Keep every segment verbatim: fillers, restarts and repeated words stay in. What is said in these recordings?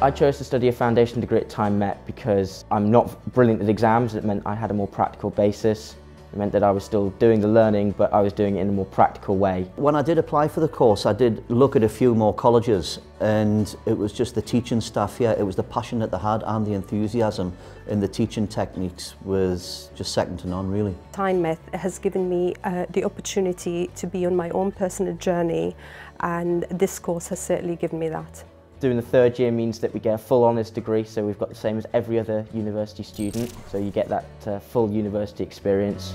I chose to study a foundation degree at TyneMet because I'm not brilliant at exams. It meant I had a more practical basis. It meant that I was still doing the learning, but I was doing it in a more practical way. When I did apply for the course, I did look at a few more colleges, and it was just the teaching staff here. It was the passion that they had and the enthusiasm, and the teaching techniques was just second to none, really. TyneMet has given me uh, the opportunity to be on my own personal journey, and this course has certainly given me that. Doing the third year means that we get a full honours degree, so we've got the same as every other university student, so you get that uh, full university experience.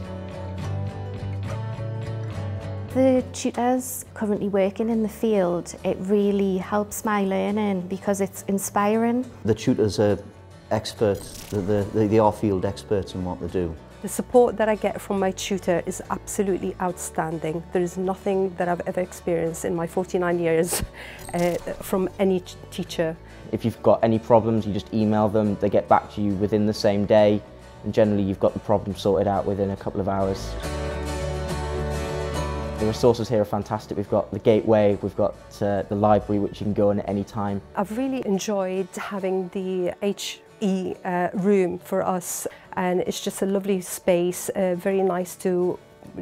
The tutors currently working in the field, it really helps my learning because it's inspiring. The tutors are experts, they, they, they are field experts in what they do. The support that I get from my tutor is absolutely outstanding. There is nothing that I've ever experienced in my forty-nine years uh, from any teacher. If you've got any problems, you just email them, they get back to you within the same day, and generally you've got the problem sorted out within a couple of hours. The resources here are fantastic. We've got the Gateway, we've got uh, the library, which you can go in at any time. I've really enjoyed having the H Uh, room for us, and it's just a lovely space, uh, very nice to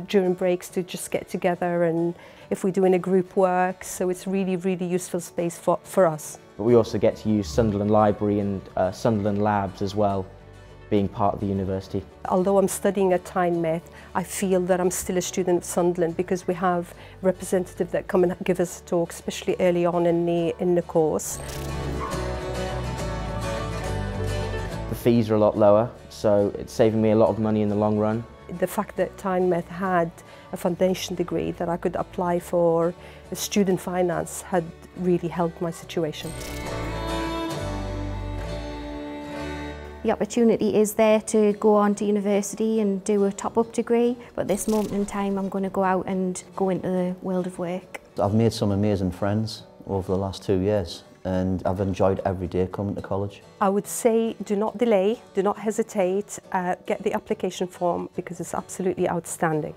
during breaks to just get together, and if we're doing a group work, so it's really really useful space for, for us. But we also get to use Sunderland Library and uh, Sunderland Labs as well, being part of the university. Although I'm studying at TyneMet, I feel that I'm still a student of Sunderland because we have representatives that come and give us talks, especially early on in the, in the course. The fees are a lot lower, so it's saving me a lot of money in the long run. The fact that TyneMet had a foundation degree that I could apply for student finance had really helped my situation. The opportunity is there to go on to university and do a top-up degree, but at this moment in time I'm going to go out and go into the world of work. I've made some amazing friends over the last two years. And I've enjoyed every day coming to college. I would say do not delay, do not hesitate, uh, get the application form because it's absolutely outstanding.